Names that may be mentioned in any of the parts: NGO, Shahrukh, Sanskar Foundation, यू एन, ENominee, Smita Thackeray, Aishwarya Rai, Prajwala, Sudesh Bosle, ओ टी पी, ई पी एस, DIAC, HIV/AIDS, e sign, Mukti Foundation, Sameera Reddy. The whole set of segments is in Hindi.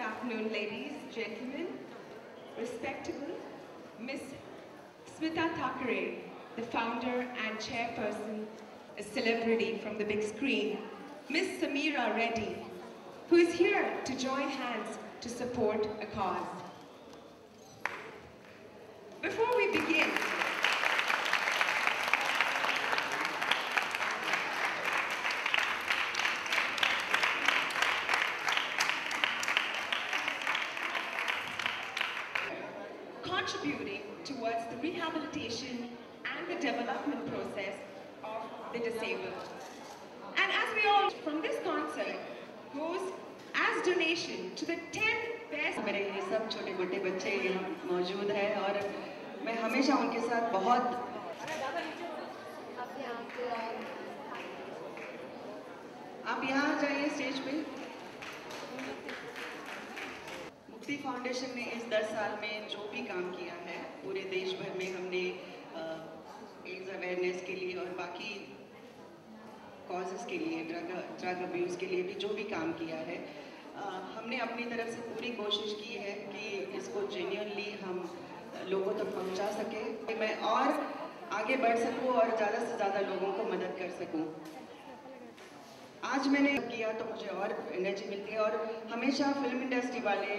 Good afternoon, ladies, gentlemen, respectable Miss Smita Thackeray, the founder and chairperson, a celebrity from the big screen, Miss Sameera Reddy, who is here to join hands to support a cause. Before we begin, contributing towards the rehabilitation and the development process of the disabled. And as we all from this concert goes as donation to the 10 best. मेरे ये सब छोटे मोटे बच्चे मौजूद हैं और मैं हमेशा उनके साथ बहुत आप यहाँ जाइए स्टेज पे। मुक्ति फाउंडेशन ने इस 10 साल में जो भी काम किया है पूरे देश भर में हमने एड्स अवेयरनेस के लिए और बाकी कॉजेस के लिए ड्रग अब्यूज के लिए भी जो भी काम किया है हमने अपनी तरफ से पूरी कोशिश की है कि इसको जेन्युइनली हम लोगों तक पहुंचा सके कि मैं और आगे बढ़ सकूं और ज़्यादा से ज़्यादा लोगों को मदद कर सकूं। आज मैंने किया तो मुझे और एनर्जी मिलती है और हमेशा फिल्म इंडस्ट्री वाले,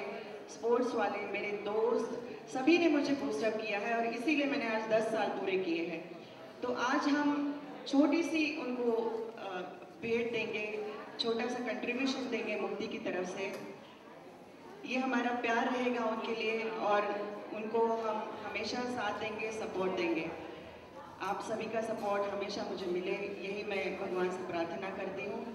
स्पोर्ट्स वाले, मेरे दोस्त सभी ने मुझे बूस्टअप किया है और इसीलिए मैंने आज 10 साल पूरे किए हैं। तो आज हम छोटी सी उनको भेंट देंगे, छोटा सा कंट्रीब्यूशन देंगे मुक्ति की तरफ से। ये हमारा प्यार रहेगा उनके लिए और उनको हम हमेशा साथ देंगे, सपोर्ट देंगे। आप सभी का सपोर्ट हमेशा मुझे मिले, यही मैं भगवान से प्रार्थना करती हूँ।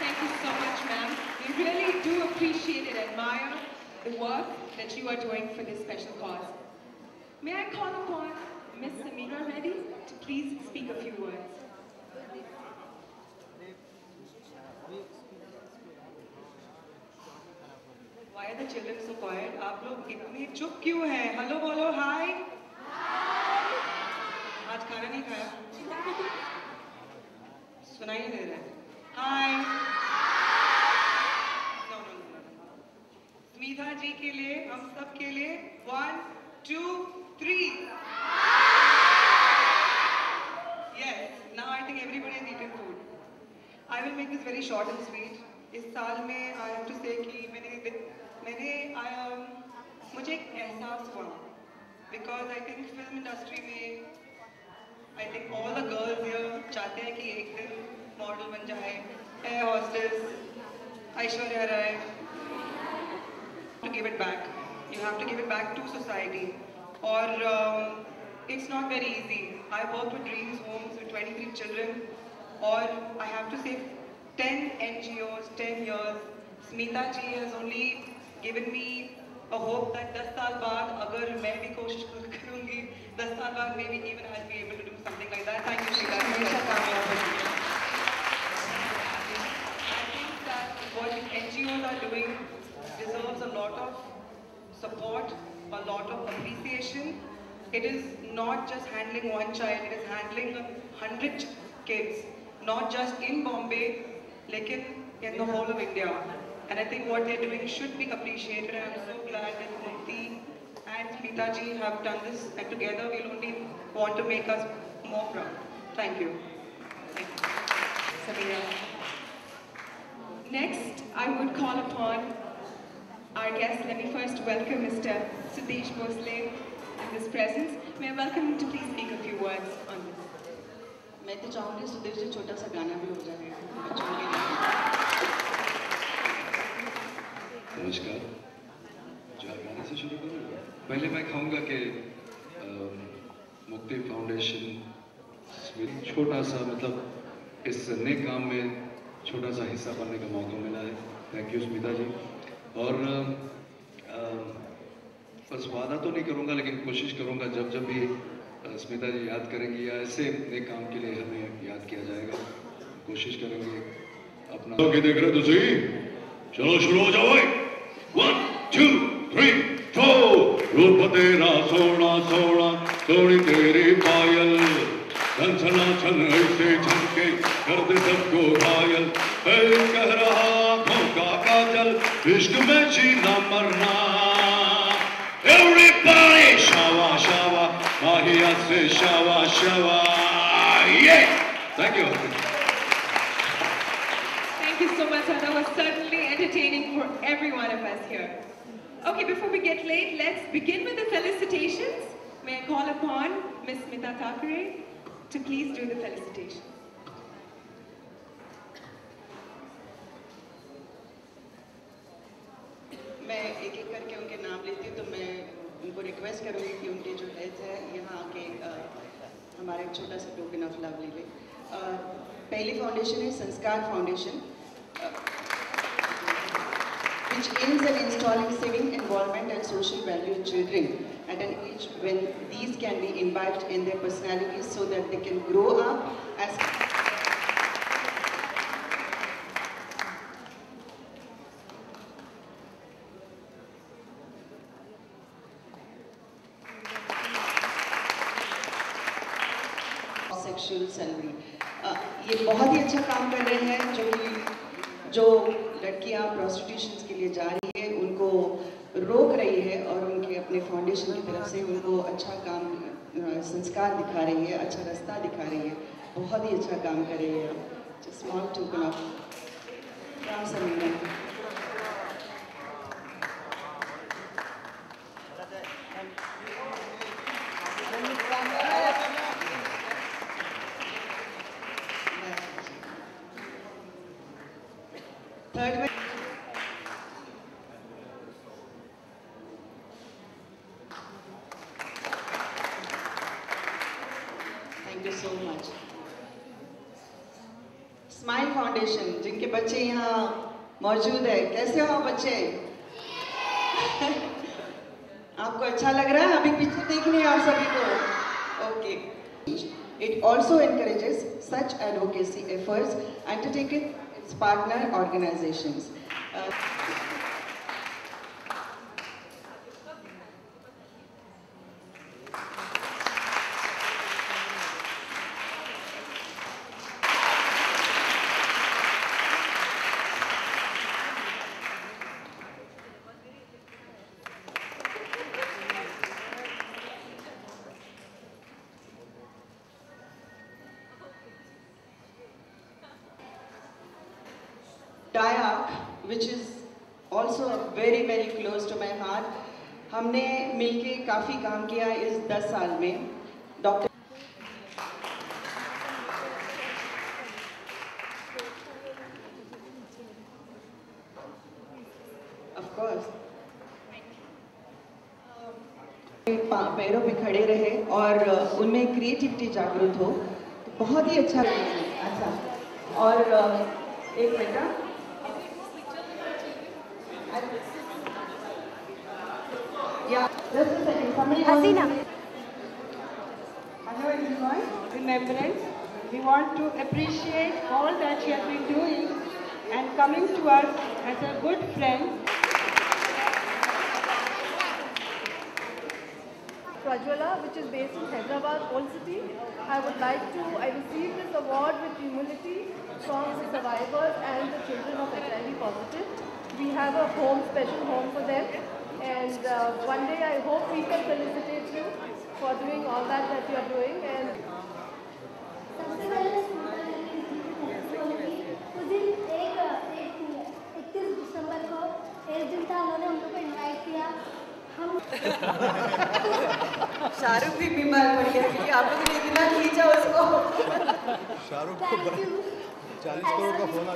Thank you so much ma'am, we really do appreciate and admire the work that you are doing for this special cause. May I call upon miss Sameera Reddy to please speak a few words. Why are the children so quiet? आप लोग इतने चुप क्यों हैं? हेलो बोलो, हाय। आज खाना नहीं खाया? सुनाई नहीं दे रहा है। हाय। No. स्मिता जी के लिए, हम सब के लिए 1, 2, 3. Yes. Now I think everybody has eaten food. I will make this very short and sweet. इस साल में I have to say कि मुझे एक एहसास हुआ because I think film industry में I think all the girls ये चाहते हैं कि एक दिन मॉडल बन जाए, air hostess, Aishwarya Rai. To give it back, you have to give it back to society और it's not very easy. I work with dreams homes with 23 children और I have to say 10 NGOs 10 years। Smita ji has only given me a hope that 10 साल बाद अगर मैं भी कोशिश करूंगी 10 साल बाद may be even I will be able to do something like that. Thank you Shrita, हमेशा कामयाब होगी। I think that what NGOs are doing deserves a lot of support, a lot of appreciation. It is not just handling 1 child, it is handling 100 kids, not just in Bombay लेकिन in the whole of India, and I think what they're doing should be appreciated. And I'm so glad that Mukti and Smita ji have done this, and together we'll only want to make us more proud. Thank you. Sameera. Next, I would call upon our guest. Let me first welcome Mr. Sudesh Bosle in his presence. May I welcome him to please speak a few words on this. मैं तो चाहूँगी सुदेश जी छोटा सा गाना भी हो जाए बच्चों के लिए। नमस्कार। चार गाने से शुरू करूँगा। पहले मैं कहूँगा कि मुक्ति फाउंडेशन छोटा सा मतलब इस नए काम में छोटा सा हिस्सा बनने का मौका मिला है। Thank you Smita ji. और बस वादा तो नहीं करूँगा लेकिन कोशिश करूँगा जब भी स्मिता जी याद करेंगी या ऐसे नए काम के लिए हमें याद किया जाएगा, कोशिश करेंगे अपना। तो देख रहे तुझे, चलो शुरू हो जाओ। 1, 2, 3, 4। रूप तेरा सोना सोना, सोनी तेरी पायल, छन छना छन ऐसे छन के। कर दे सबको घायल, कह रहा मौका का जल, इश्क में जीना मरना। Everybody शावा शावा, माहिया से शावा Shava. Yeah, thank you. Thank you so much. That was certainly entertaining for every one of us here. Okay, before we get late, let's begin with the felicitations. May I call upon Miss Smita Thackeray to please do the felicitations. मैं एक-एक करके उनके नाम लेती हूँ तो मैं उनको रिक्वेस्ट करूँगी कि उनके जो हेड्स हैं यहाँ आके हमारा एक छोटा सा टोकन ऑफ लव ले ले। पहली फाउंडेशन है Sanskar foundation, which aims at installing civic involvement and social value in children at an age when these can be imbibed in their personalities so that they can grow up as sexual salary. ये बहुत ही अच्छा काम कर रहे हैं जो लड़कियां प्रोस्टिट्यूशंस के लिए जा रही है उनको रोक रही है और उनके अपने फाउंडेशन की तरफ से उनको अच्छा काम संस्कार दिखा रही है, अच्छा रास्ता दिखा रही है, बहुत ही अच्छा काम कर रही है। Small token of thanks Sameera. Third में thank you so much. Smile foundation, जिनके बच्चे यहाँ मौजूद है, कैसे हो बच्चे? आपको अच्छा लग रहा है? अभी पीछे देख रहे हैं आप सभी को। Okay, it also encourages such advocacy efforts undertaken partner organizations. DIAC, which is also very very close to my heart. हमने मिलके काफी काम किया इस 10 साल में। डॉक्टर ऑफ कोर्स पैरों पे खड़े रहे और उनमें क्रिएटिविटी जागरूक हो, बहुत ही अच्छा लगा। अच्छा, और एक बेटा Hello everyone. Remembrance. We want to appreciate all that she has been doing and coming to us as a good friend. Prajwala, which is based in Hyderabad, old city. I received this award with humility from the survivors and the children of HIV positive. We have a home, special home for them. And one day I hope we can felicitate you for doing all that you are doing. And Shahrukh भी बीमार पड़ गया क्योंकि आप लोगों ने इतना खींचा उसको। शाहरुख को 40 करोड़ का फोन आ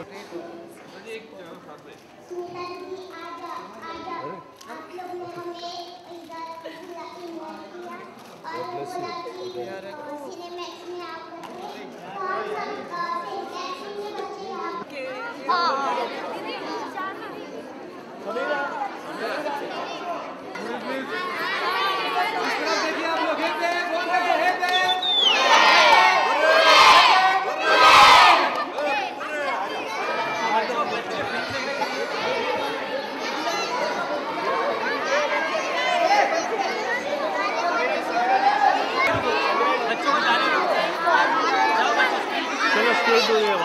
Thank you.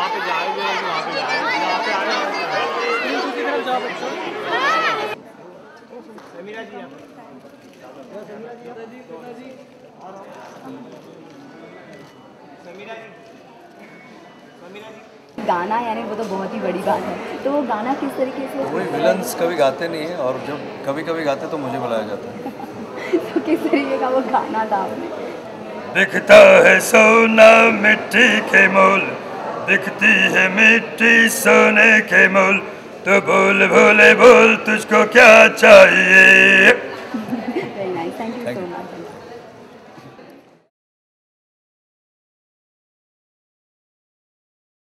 समीरा जी गाना यानी वो तो बहुत ही बड़ी बात है। तो वो गाना किस तरीके से? कोई विलन्स कभी गाते नहीं है और जब कभी कभी गाते तो मुझे बुलाया जाता है। तो किस तरीके का वो गाना था? दिखता है सोना मिट्टी के मोल, दिखती है मिट्टी सोने के मोल, तो बोल भोले बोल तुझको क्या चाहिए। Very nice, thank you so much.